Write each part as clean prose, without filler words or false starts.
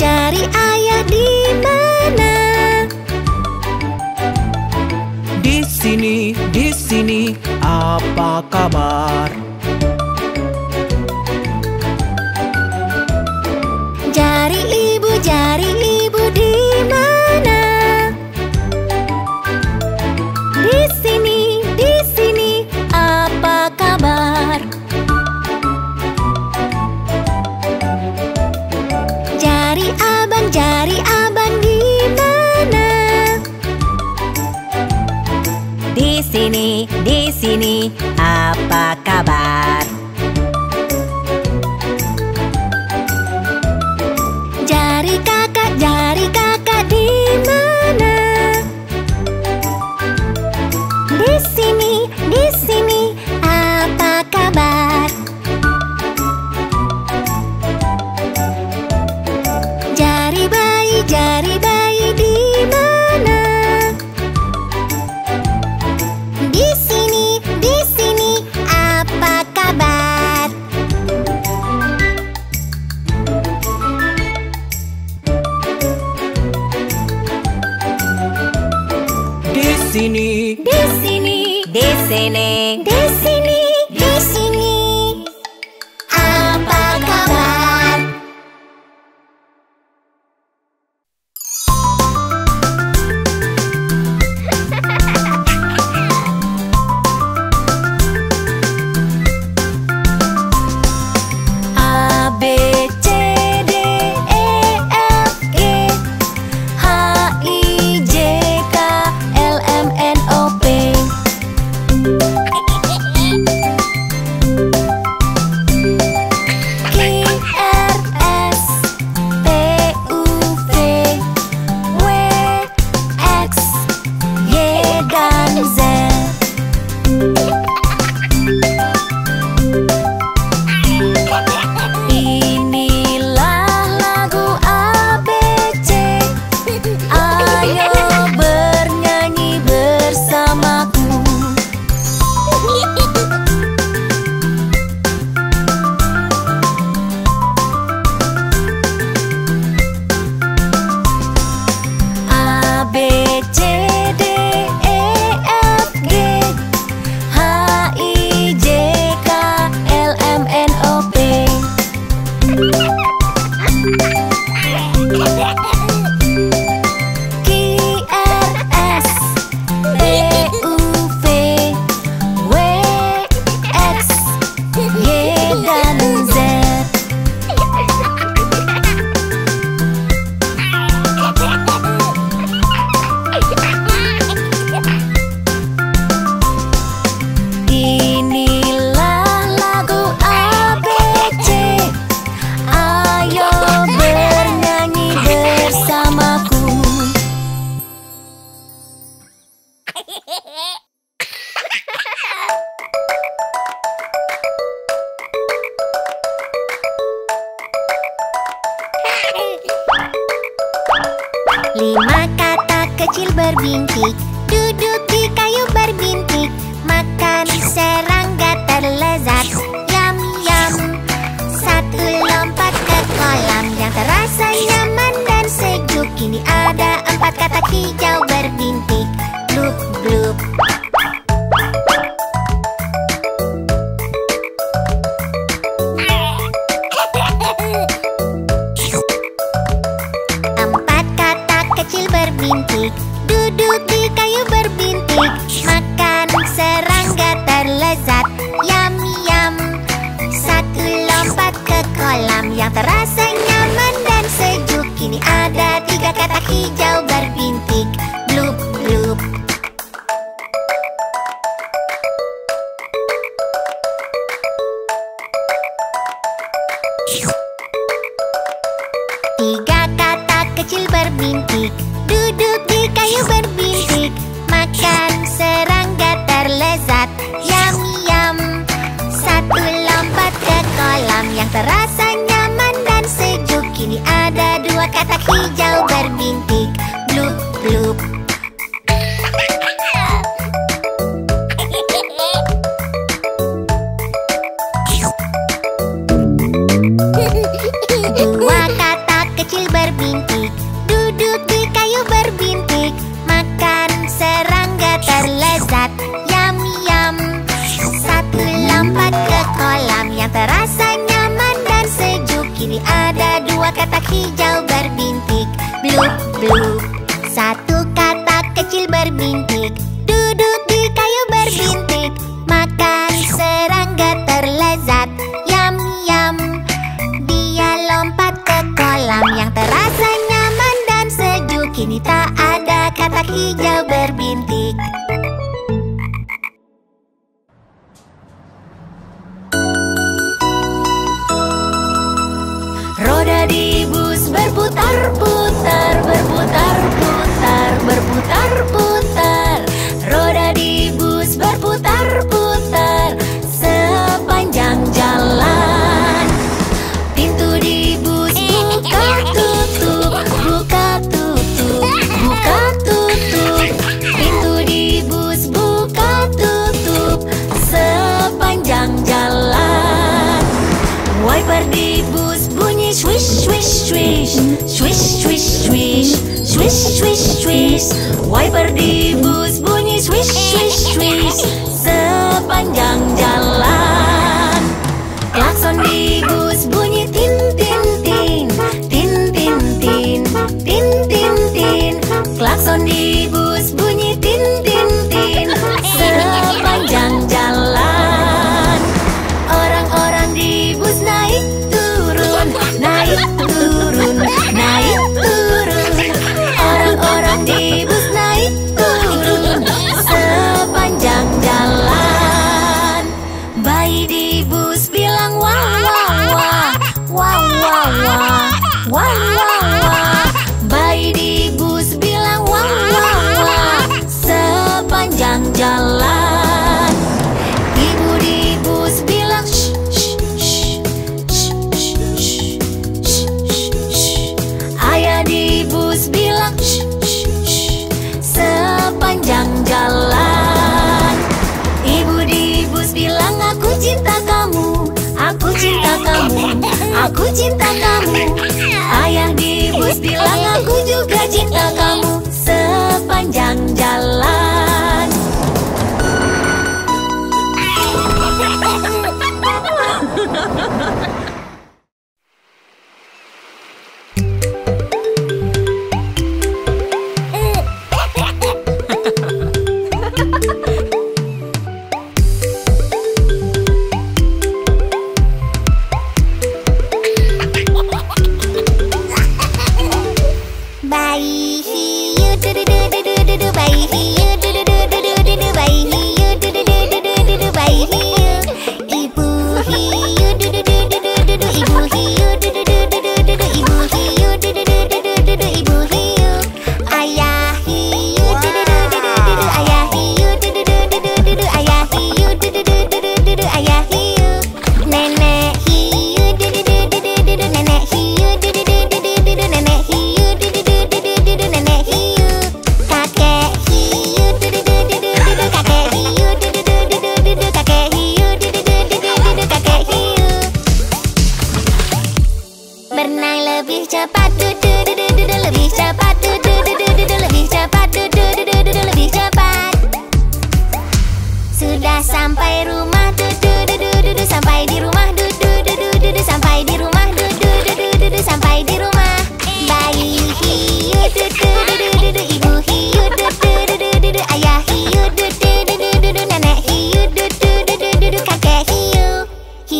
mencari ayah di mana? Di sini, apa kabar? Jari ibu di mana? Di sini, apa kabar? Jari abang di mana? Di sini, apa kabar? Jari kakak di mana? Di sini, apa kabar? Jari bayi di mana? Di sini, apa kabar? Di sini, di sini, apa kabar? A, B, C, D, E, F, G, H, I, J, K, L, M, N, O, P. dua katak hijau berbintik, bluk bluk. Satu katak kecil berbintik, duduk di kayu berbintik, makan serangga terlezat, yam yam. Dia lompat ke kolam yang terasa nyaman dan sejuk. Kini tak ada katak hijau berbintik. Di bus berputar-putar, berputar-putar, berputar-putar. Roda di bus berputar-putar sepanjang jalan. Pintu di bus buka-tutup, buka-tutup, buka-tutup. Pintu di bus buka-tutup sepanjang jalan. Wiper di bus swish, swish, swish, swish, swish, swish, swish, swish, swish. Wiper di bus bunyi swish, swish, swish sepanjang jalan. Klakson di bus bunyi tin, tin, tin, tin, tin, tin, tin, tin, tin. Klakson di bus bunyi tin, tin, tin sepanjang jalan. Orang-orang di bus naik, naik turun, naik turun. Orang-orang di bus naik turun sepanjang jalan. Bayi di bus bilang wah wah wah, wah wah wah, wah wah wah. Bayi di bus bilang wah wah wah sepanjang jalan. Ibu di bus bilang shh bilang shh, shh, shh, sepanjang jalan. Ibu di bus bilang aku cinta kamu, aku cinta kamu, aku cinta kamu. Ayah di bus bilang aku juga cinta kamu sepanjang jalan.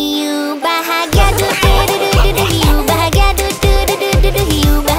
Hiu bahagia, du du du du du, hiu bahagia, du du du du du, hiu.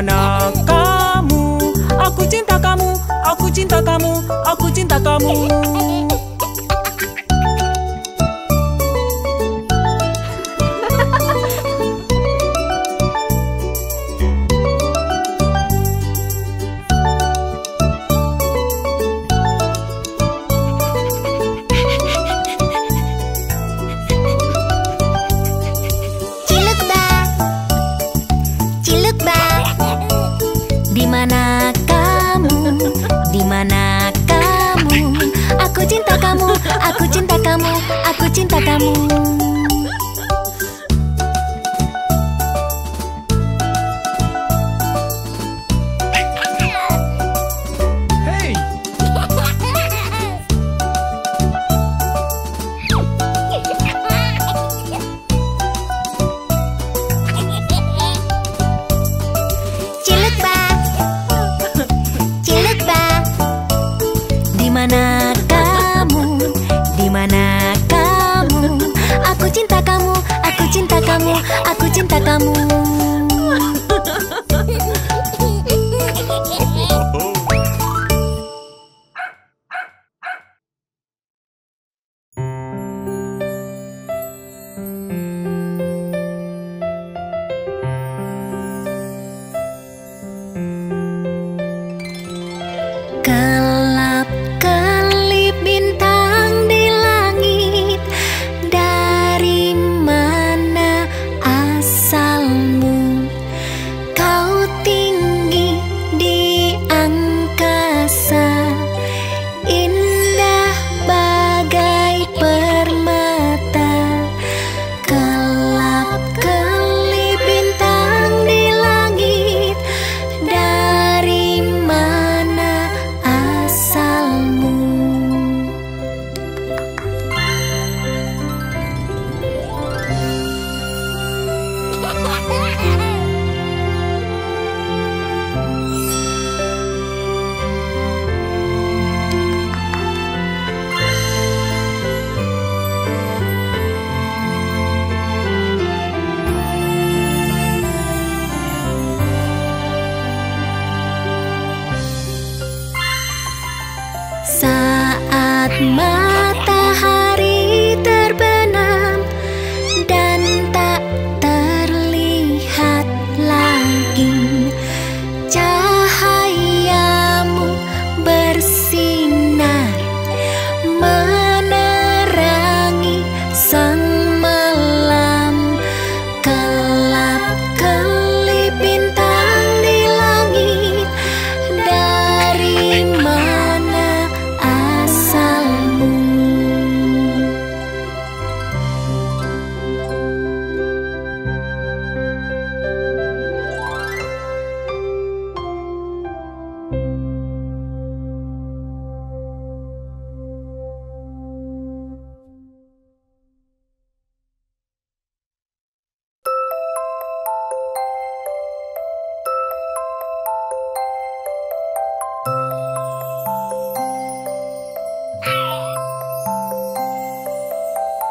mana kamu? Aku cinta kamu, aku cinta kamu, aku cinta kamu.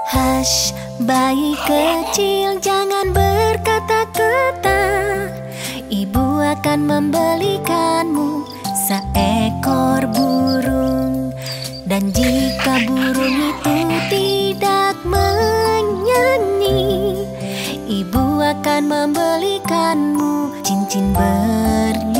Hush, bayi kecil jangan berkata-kata. Ibu akan membelikanmu seekor burung. Dan jika burung itu tidak menyanyi, ibu akan membelikanmu cincin berlian.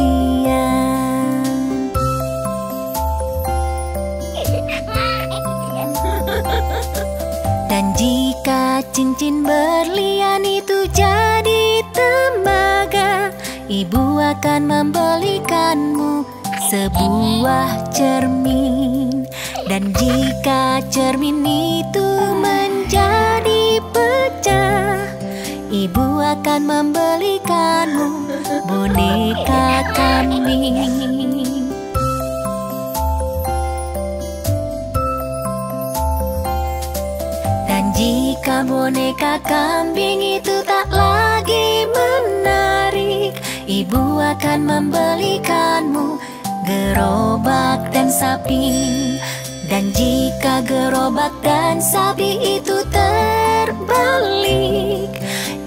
Dan jika cincin berlian itu jadi tembaga, ibu akan membelikanmu sebuah cermin. Dan jika cermin itu menjadi pecah, ibu akan membelikanmu boneka kambing. Jika boneka kambing itu tak lagi menarik, ibu akan membelikanmu gerobak dan sapi. Dan jika gerobak dan sapi itu terbalik,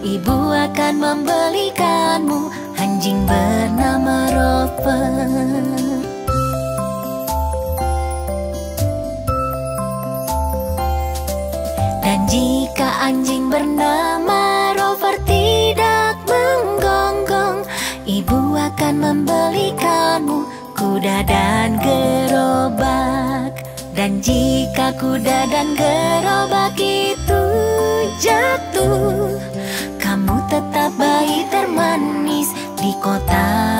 ibu akan membelikanmu hanya anjing bernama Rover. Dan jika anjing bernama Rover tidak menggonggong, ibu akan membelikanmu kuda dan gerobak. Dan jika kuda dan gerobak itu jatuh, kamu tetap bayi termanis di kota